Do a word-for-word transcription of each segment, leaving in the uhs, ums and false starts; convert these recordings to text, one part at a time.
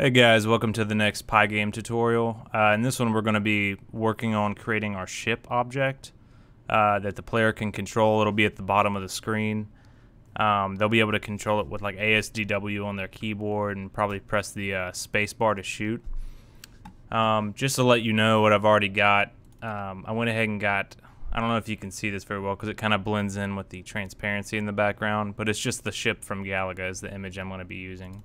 Hey guys, welcome to the next Pygame tutorial. Uh, in this one we're going to be working on creating our ship object uh, that the player can control. It'll be at the bottom of the screen. Um, they'll be able to control it with like A S D W on their keyboard and probably press the uh, space bar to shoot. Um, just to let you know what I've already got, um, I went ahead and got, I don't know if you can see this very well because it kind of blends in with the transparency in the background, but it's just the ship from Galaga is the image I'm going to be using.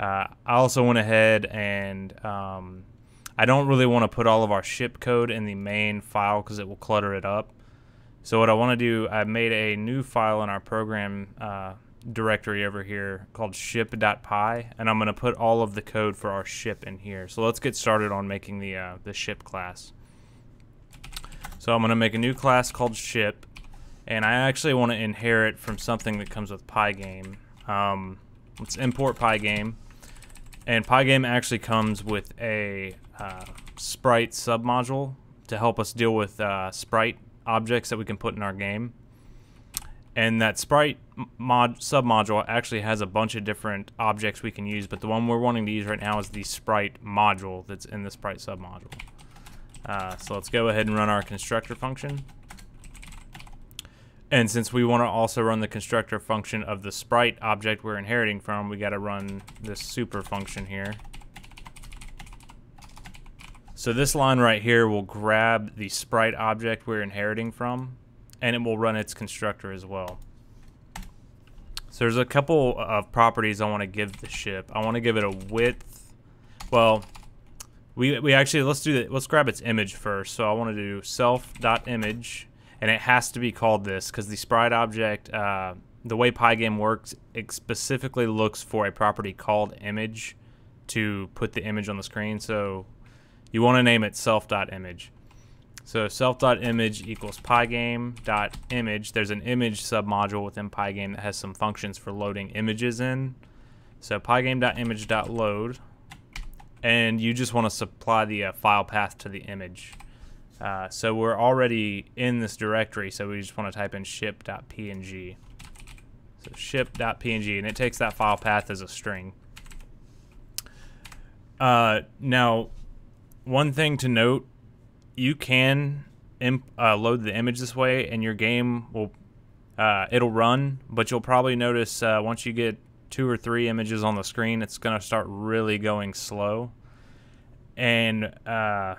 Uh, I also went ahead and um, I don't really want to put all of our ship code in the main file because it will clutter it up. So what I want to do, I made a new file in our program uh, directory over here called ship dot py, and I'm going to put all of the code for our ship in here. So let's get started on making the, uh, the ship class. So I'm going to make a new class called ship, and I actually want to inherit from something that comes with Pygame. Um, let's import Pygame. And Pygame actually comes with a uh, sprite submodule to help us deal with uh, sprite objects that we can put in our game. And that sprite mod submodule actually has a bunch of different objects we can use, but the one we're wanting to use right now is the sprite module that's in the sprite submodule. Uh, so let's go ahead and run our constructor function. And since we want to also run the constructor function of the sprite object we're inheriting from, we got to run this super function here. So this line right here will grab the sprite object we're inheriting from, and it will run its constructor as well. So there's a couple of properties I want to give the ship. I want to give it a width. Well, we, we actually, let's do that. Let's grab its image first. So I want to do self.image. And it has to be called this because the sprite object, uh, the way Pygame works, it specifically looks for a property called image to put the image on the screen. So you want to name it self.image. So self.image equals Pygame.image. There's an image submodule within Pygame that has some functions for loading images in. So Pygame.image.load. And you just want to supply the uh, file path to the image. Uh, so we're already in this directory, so we just want to type in ship.png. So ship.png, and it takes that file path as a string. Uh, now, one thing to note, you can imp uh, load the image this way, and your game will uh, it'll run, but you'll probably notice uh, once you get two or three images on the screen, it's going to start really going slow. And Uh,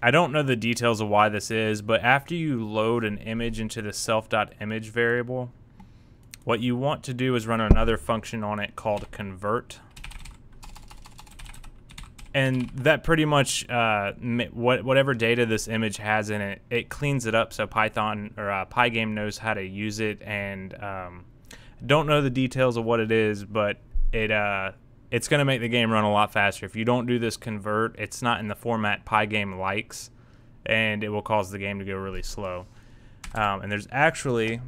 I don't know the details of why this is, but after you load an image into the self.image variable, what you want to do is run another function on it called convert. And that pretty much, uh, whatever data this image has in it, it cleans it up so Python or uh, Pygame knows how to use it. And um, don't know the details of what it is, but it uh, it's going to make the game run a lot faster. If you don't do this convert, it's not in the format Pygame likes, and it will cause the game to go really slow. Um, and there's actually,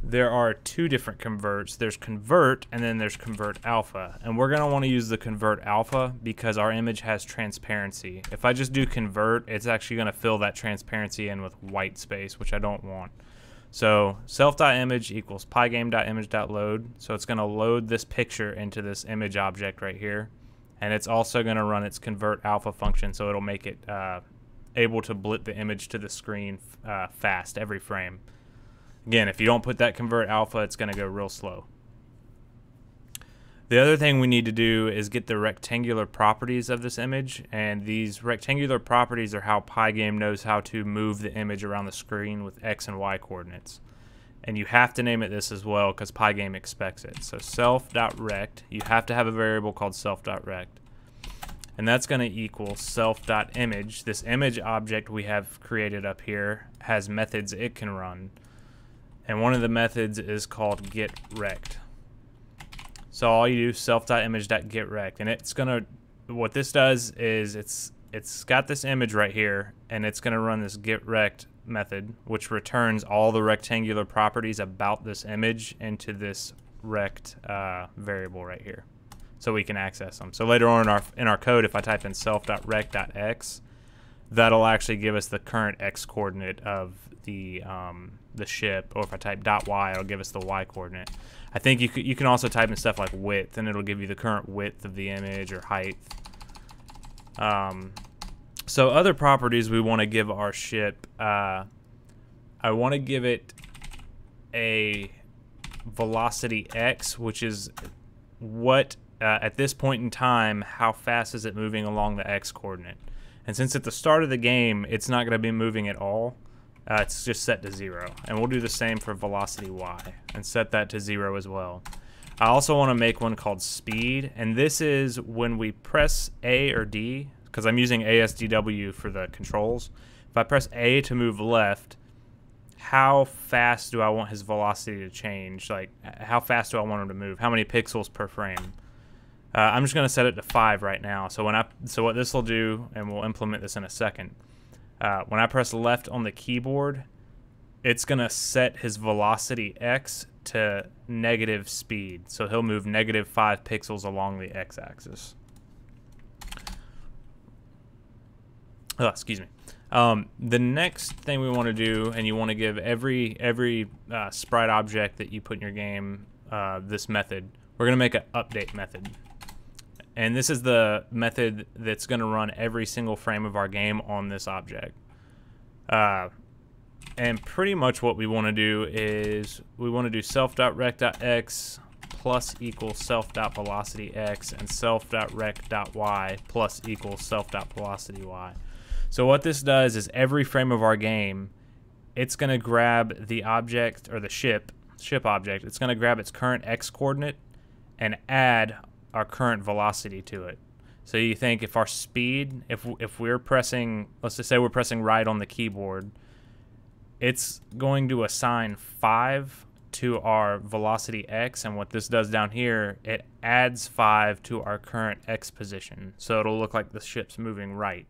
there are two different converts. There's convert, and then there's convert alpha. And we're going to want to use the convert alpha because our image has transparency. If I just do convert, it's actually going to fill that transparency in with white space, which I don't want. So self.image equals pygame.image.load. So it's going to load this picture into this image object right here. And it's also going to run its convert alpha function, so it'll make it uh, able to blip the image to the screen uh, fast every frame. Again, if you don't put that convert alpha, it's going to go real slow. The other thing we need to do is get the rectangular properties of this image, and these rectangular properties are how Pygame knows how to move the image around the screen with X and Y coordinates. And you have to name it this as well because Pygame expects it. So self.rect, you have to have a variable called self.rect. And that's going to equal self.image. This image object we have created up here has methods it can run. And one of the methods is called get rect. So all you do self.image.get rect, and it's gonna, what this does is it's it's got this image right here, and it's gonna run this get rect method, which returns all the rectangular properties about this image into this rect uh, variable right here, so we can access them. So later on in our in our code, if I type in self.rect.x, that'll actually give us the current x coordinate of the um, the ship. Or if I type dot y, it'll give us the y coordinate. I think you you can also type in stuff like width, and it'll give you the current width of the image or height. Um, so other properties we want to give our ship. Uh, I want to give it a velocity x, which is what uh, at this point in time, how fast is it moving along the x coordinate? And since at the start of the game, it's not going to be moving at all, uh, it's just set to zero. And we'll do the same for velocity y and set that to zero as well. I also want to make one called speed, and this is when we press A or D, because I'm using A S D W for the controls. If I press A to move left, how fast do I want his velocity to change? Like, how fast do I want him to move? How many pixels per frame? Uh, I'm just going to set it to five right now. So when I, so what this will do, and we'll implement this in a second, uh, when I press left on the keyboard, it's going to set his velocity x to negative speed. So he'll move negative five pixels along the x-axis. Oh, excuse me. Um, the next thing we want to do, and you want to give every every uh, sprite object that you put in your game uh, this method. We're going to make an update method. And this is the method that's going to run every single frame of our game on this object. Uh, and pretty much what we want to do is we want to do self.rect.x plus equals self.velocity_x and self.rect.y plus equals self.velocity_y. So what this does is every frame of our game, it's going to grab the object or the ship, ship object. It's going to grab its current x coordinate and add our current velocity to it. So you think if our speed, if, if we're pressing, let's just say we're pressing right on the keyboard, it's going to assign five to our velocity x, and what this does down here, it adds five to our current x position. So it'll look like the ship's moving right.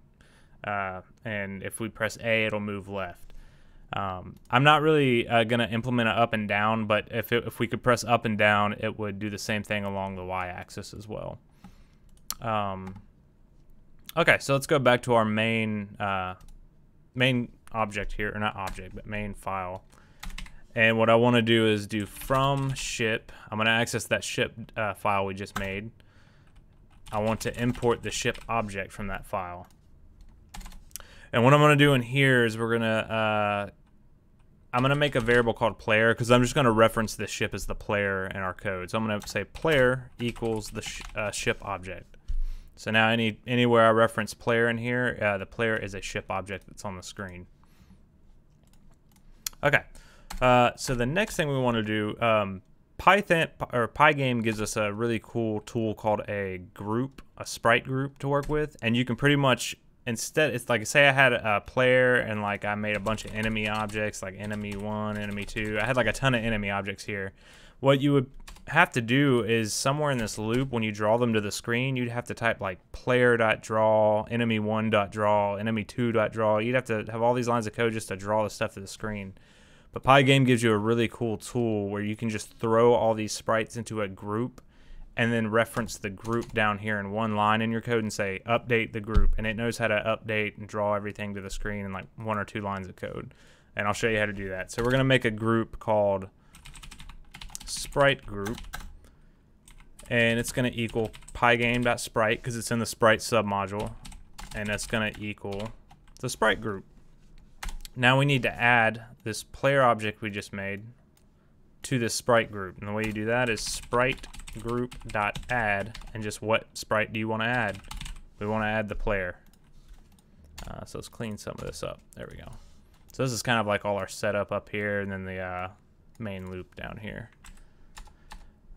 Uh, and if we press A, it'll move left. Um, I'm not really uh, going to implement an up and down, but if, it, if we could press up and down, it would do the same thing along the y-axis as well. Um, okay, so let's go back to our main uh, main object here, or not object, but main file. And what I want to do is do from ship. I'm going to access that ship uh, file we just made. I want to import the ship object from that file. And what I'm going to do in here is we're going to, uh, I'm going to make a variable called player, because I'm just going to reference this ship as the player in our code. So I'm going to say player equals the sh uh, ship object. So now any anywhere I reference player in here, uh, the player is a ship object that's on the screen. Okay, uh, so the next thing we want to do, um, Python or Pygame gives us a really cool tool called a group, a sprite group to work with, and you can pretty much instead, it's like, say I had a player and like I made a bunch of enemy objects, like enemy one, enemy two. I had like a ton of enemy objects here. What you would have to do is somewhere in this loop, when you draw them to the screen, you'd have to type like player.draw, enemy one.draw, enemy two.draw. You'd have to have all these lines of code just to draw the stuff to the screen. But Pygame gives you a really cool tool where you can just throw all these sprites into a group and then reference the group down here in one line in your code and say, update the group. And it knows how to update and draw everything to the screen in like one or two lines of code. And I'll show you how to do that. So we're gonna make a group called sprite group. And it's gonna equal pygame.sprite, because it's in the sprite submodule. And that's gonna equal the sprite group. Now we need to add this player object we just made to this sprite group. And the way you do that is sprite group dot add, and just what sprite do you want to add? We want to add the player. Uh, so let's clean some of this up. There we go. So this is kind of like all our setup up here, and then the uh, main loop down here.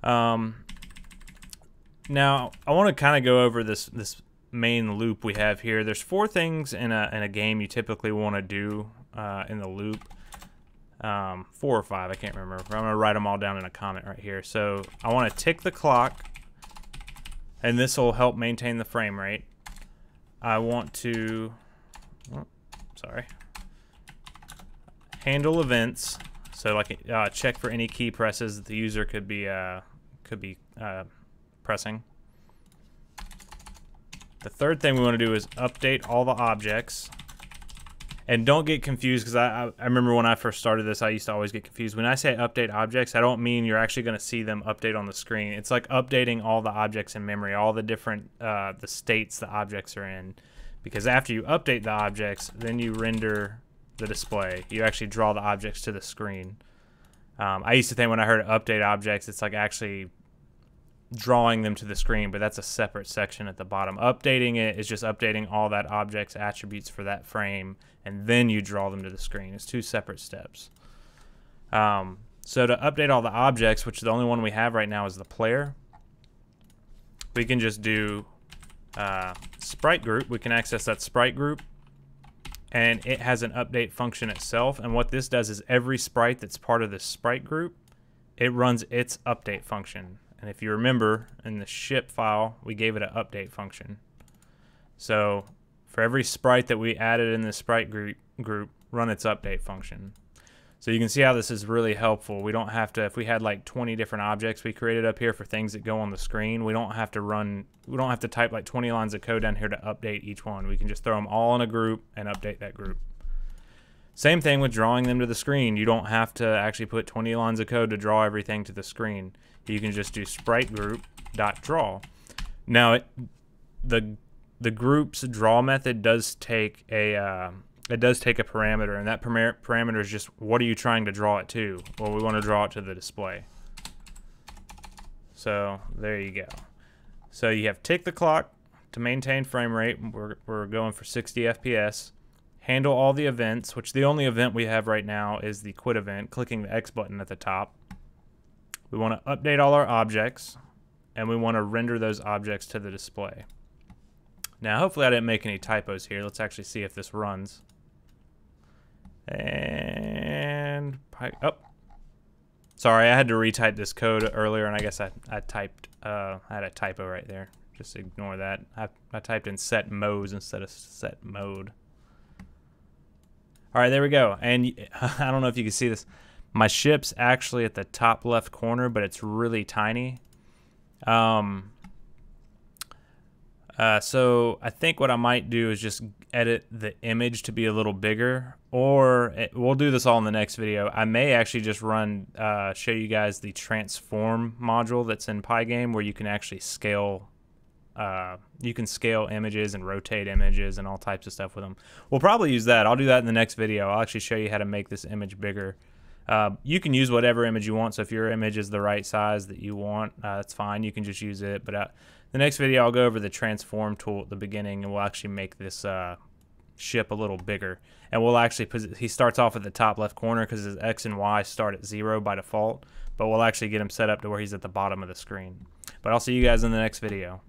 Um, now I want to kind of go over this this main loop we have here. There's four things in a in a game you typically want to do uh, in the loop. Um, four or five, I can't remember. I'm going to write them all down in a comment right here. So I want to tick the clock, and this will help maintain the frame rate. I want to, oh, sorry, handle events. So like uh, check for any key presses that the user could be uh, could be uh, pressing. The third thing we want to do is update all the objects. And don't get confused, because I, I remember when I first started this, I used to always get confused. When I say update objects, I don't mean you're actually going to see them update on the screen. It's like updating all the objects in memory, all the different uh, the states the objects are in. Because after you update the objects, then you render the display. You actually draw the objects to the screen. Um, I used to think when I heard update objects, it's like actually drawing them to the screen, but that's a separate section at the bottom. Updating it is just updating all that object's attributes for that frame, and then you draw them to the screen. It's two separate steps. Um, so to update all the objects, which is the only one we have right now is the player, we can just do uh, sprite group. We can access that sprite group, and it has an update function itself. And what this does is every sprite that's part of this sprite group, it runs its update function. And if you remember, in the ship file, we gave it an update function. So for every sprite that we added in the sprite group, group, run its update function. So you can see how this is really helpful. We don't have to, if we had like twenty different objects we created up here for things that go on the screen, we don't have to run, we don't have to type like twenty lines of code down here to update each one. We can just throw them all in a group and update that group. Same thing with drawing them to the screen. You don't have to actually put twenty lines of code to draw everything to the screen. You can just do sprite group dot draw. Now, it, the the group's draw method does take a uh, it does take a parameter, and that parameter is just what are you trying to draw it to? Well, we want to draw it to the display. So there you go. So you have tick the clock to maintain frame rate. We're we're going for sixty F P S. Handle all the events, which the only event we have right now is the quit event, clicking the X button at the top. We want to update all our objects, and we want to render those objects to the display. Now, hopefully I didn't make any typos here. Let's actually see if this runs. And, oh, sorry, I had to retype this code earlier, and I guess I, I typed, uh, I had a typo right there. Just ignore that. I, I typed in set modes instead of set mode. All right, there we go. And I don't know if you can see this. My ship's actually at the top left corner, but it's really tiny. Um, uh, so I think what I might do is just edit the image to be a little bigger, or it, we'll do this all in the next video. I may actually just run, uh, show you guys the transform module that's in Pygame, where you can actually scale. Uh, you can scale images and rotate images and all types of stuff with them. We'll probably use that. I'll do that in the next video. I'll actually show you how to make this image bigger. Uh, you can use whatever image you want, so if your image is the right size that you want, uh, that's fine. You can just use it. But uh, the next video, I'll go over the transform tool at the beginning, and we'll actually make this uh, ship a little bigger. And we'll actually, he starts off at the top left corner because his X and Y start at zero by default, but we'll actually get him set up to where he's at the bottom of the screen. But I'll see you guys in the next video.